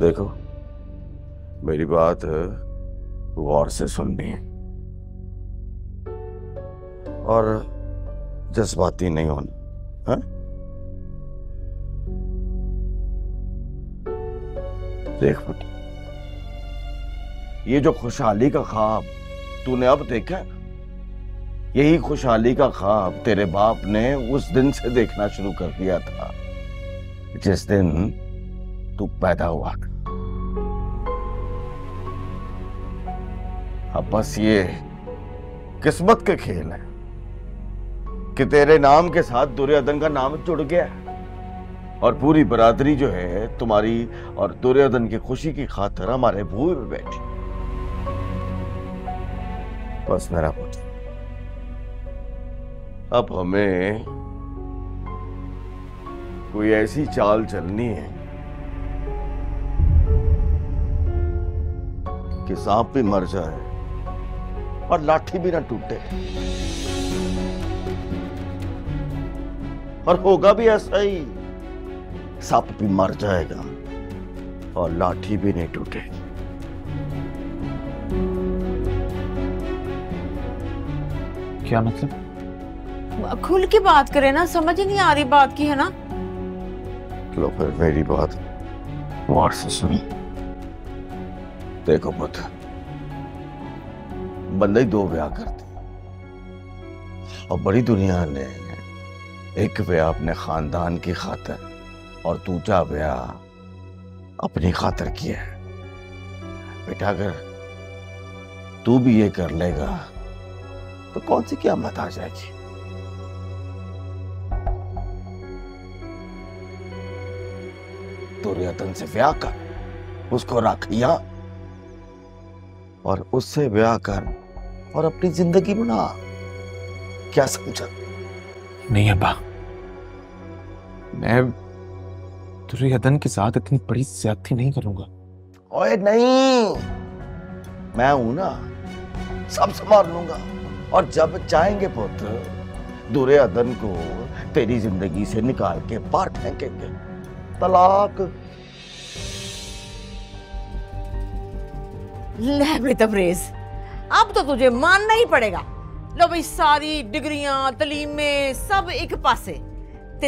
देखो, मेरी बात गौर से सुननी है और जज्बाती नहीं होना। हाँ, देख बेटी, ये जो खुशहाली का ख्वाब तूने अब देखा, यही खुशहाली का ख्वाब तेरे बाप ने उस दिन से देखना शुरू कर दिया था जिस दिन तू पैदा हुआ। अब बस ये किस्मत के खेल है कि तेरे नाम के साथ दुर्य अदन का नाम जुड़ गया और पूरी बरादरी जो है तुम्हारी और दुर्योधन की खुशी की खातिर हमारे भूमि पे बैठी। बस मेरा पुत्र, अब हमें कोई ऐसी चाल चलनी है कि सांप भी मर जाए और लाठी भी ना टूटे। और होगा भी ऐसा ही, सांप भी मर जाएगा और लाठी भी नहीं टूटेगी। क्या मतलब? खुल के बात करें ना, समझ ही नहीं आ रही बात की, है ना? चलो फिर मेरी बात गौर से सुन। देखो पुत्र, बंदे दो ब्याह करते और बड़ी दुनिया ने एक ब्याह अपने खानदान की खातिर और दूसरा ब्याह अपनी खातिर किया है। बेटा, अगर तू भी ये कर लेगा तो कौन सी क़यामत आ जाएगी। दुर्योधन से ब्याह कर, उसको रख यहाँ और उससे ब्याह कर और अपनी जिंदगी बना। क्या समझा? नहीं अब्बा, मैं दुर्योधन के साथ इतनी बड़ी ज़्यादती नहीं करूंगा। ओए नहीं, मैं हूं ना, सब संभाल लूंगा। और जब चाहेंगे पुत्र, दुर्योधन को तेरी जिंदगी से निकाल के बाहर फेंकेंगे। तलाक ले तबरेज़, अब तो तुझे मानना ही पड़ेगा। लो भाई, सारी डिग्रियां, तलीमें सब एक पासे,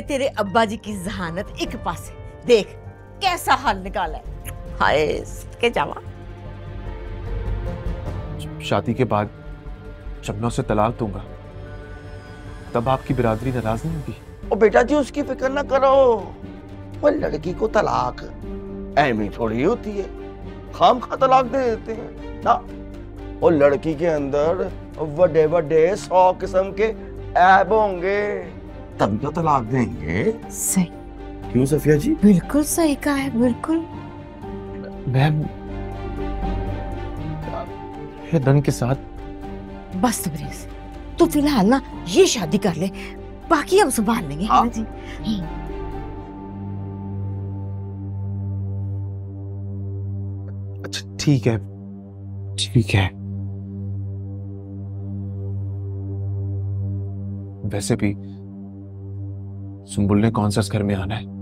तेरे अब्बा जी की जहानत एक पासे। देख कैसा हाल निकाला है। हाय के जावा, शादी के बाद जब मैं उसे तलाक दूंगा तब आपकी बिरादरी नाराज नहीं होगी? ओ बेटा जी, उसकी फिक्र ना करो। वो लड़की को तलाक ऐमी थोड़ी होती है, खाम खा तलाक दे देते हैं ना। वो लड़की के अंदर वडे वडे 100 किस्म के ऐब होंगे, तब तो तलाक देंगे। सही क्यों सफिया जी? बिल्कुल सही कहा है, बिल्कुल। मैम, ये धन के साथ बस तबरेज़, तू फिलहाल ना ये शादी कर ले, बाकी हम संभाल लेंगे। हाँ जी। अच्छा ठीक है, ठीक है। वैसे भी सुंबुल ने कौन सा घर में आना है?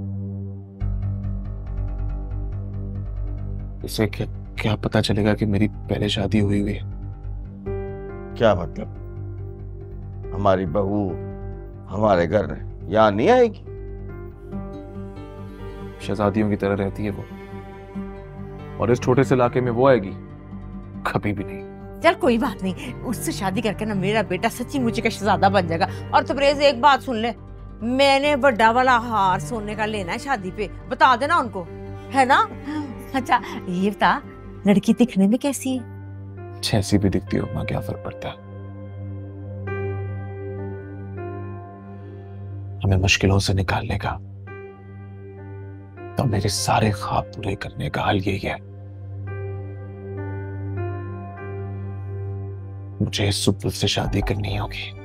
इसे क्या पता चलेगा कि मेरी पहले शादी हुई हुई है? क्या मतलब, हमारी बहू हमारे घर यहाँ नहीं आएगी? शहजादियों की तरह रहती है वो, और इस छोटे से इलाके में वो आएगी? कभी भी नहीं। चल कोई बात नहीं, उससे शादी करके ना मेरा बेटा सच्ची मुझे का शहजादा बन जाएगा। और तबरेज़, एक बात सुन ले, मैंने बड़ा वाला हार सोने का लेना है शादी पे, बता देना उनको, है ना? अच्छा ये बता, लड़की दिखने में कैसी है? जैसी भी दिखती हो मां, क्या फर्क पड़ता है? हमें मुश्किलों से निकालने का तो मेरे सारे ख्वाब पूरे करने का हल यही है। मुझे सुबुल से शादी करनी होगी।